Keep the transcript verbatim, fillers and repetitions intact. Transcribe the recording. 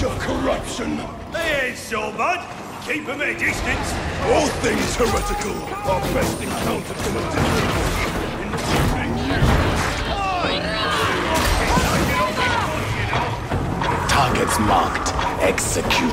bunch of corruption. They ain't so bad. Keep them at a distance. All things heretical are best encountered from a distance. Targets marked. Execute.